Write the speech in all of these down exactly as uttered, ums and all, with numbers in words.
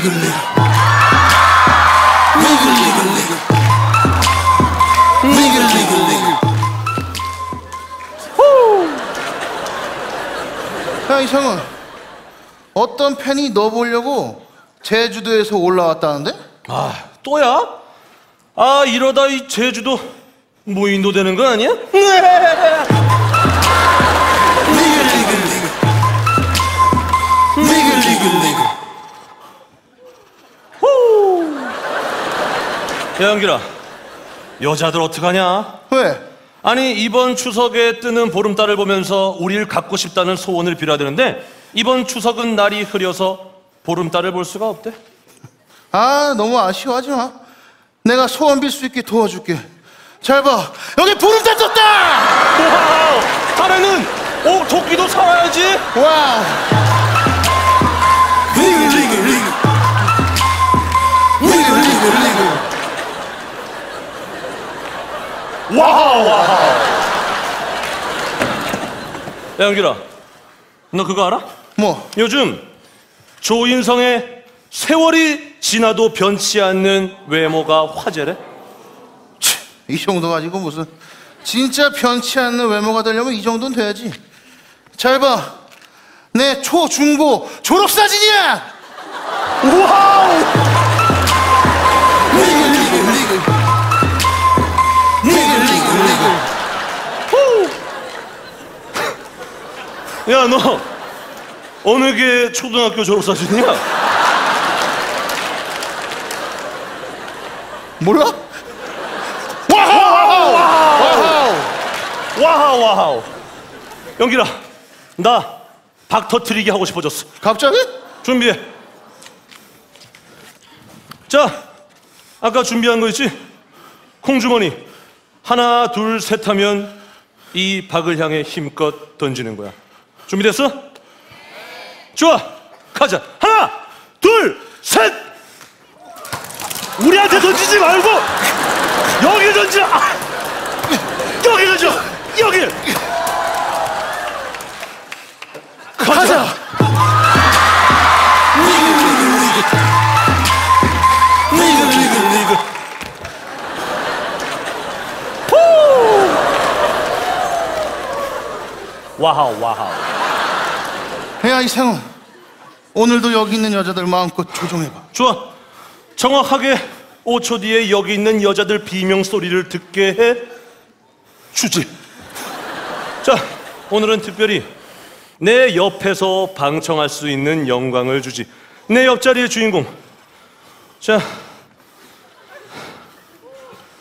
nigga, nigga. Nigga, nigga, nigga. Nigga, nigga, nigga. 야, 이상은 어떤 팬이 너 보려고 제주도에서 올라왔다는데? 아, 또야? 아, 이러다 이 제주도 무인도 되는 거 아니야? 야, 영길아, 여자들 어떡하냐? 왜? 아니, 이번 추석에 뜨는 보름달을 보면서 우릴 갖고 싶다는 소원을 빌어야 되는데 이번 추석은 날이 흐려서 보름달을 볼 수가 없대. 아, 너무 아쉬워하지 마. 내가 소원 빌 수 있게 도와줄게. 잘 봐, 여기 보름달 떴다! 와우, 다음에는 오, 도끼도 사와야지. 와우. 리그, 리그, 리그. 리그, 리그, 리그. 와우, 와우. 야, 영길아, 너 그거 알아? 뭐? 요즘 조인성의 세월이 지나도 변치 않는 외모가 화제래. 치, 이 정도 가지고 무슨. 진짜 변치 않는 외모가 되려면 이 정도는 돼야지. 잘 봐, 내 초, 중고 졸업사진이야. 와우. 리그, 리그, 리그. 야, 너 어느 게 초등학교 졸업사진이야? 몰라? 와하우! 와하우! 와하우! 와하우! 영길아, 나 박 터트리기 하고 싶어졌어. 갑자기? 준비해. 자, 아까 준비한 거 있지? 콩주머니 하나 둘 셋 하면 이 박을 향해 힘껏 던지는 거야. 준비됐어? 좋아, 가자. 하나, 둘, 셋! 우리한테 던지지 말고 여기 던져! 아! 여기 던져! 여기! 가자! 가자. 리그, 리그, 리그. 리그, 리그, 리그. 와하우, 와하우. 야, 이상훈, 오늘도 여기 있는 여자들 마음껏 조종해봐. 좋아, 정확하게 오 초 뒤에 여기 있는 여자들 비명소리를 듣게 해 주지. 자, 오늘은 특별히 내 옆에서 방청할 수 있는 영광을 주지. 내 옆자리의 주인공. 자,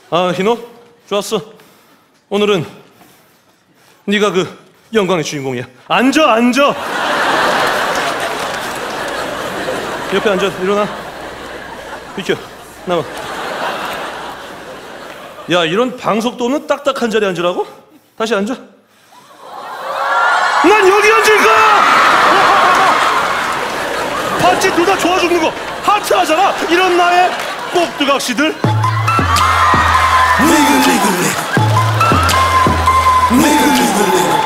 아, 희노, 좋았어. 오늘은 네가 그 영광의 주인공이야. 앉아, 앉아. 옆에 앉아, 일어나. 비켜, 나와. 야, 이런 방석도 없는 딱딱한 자리에 앉으라고? 다시 앉아. 난 여기 앉을 거야! 반칙 둘 다 좋아 죽는 거 하트 하잖아! 이런 나의 꼭두각시들. 니글, 니글, 니글. 니글, 니글, 니글.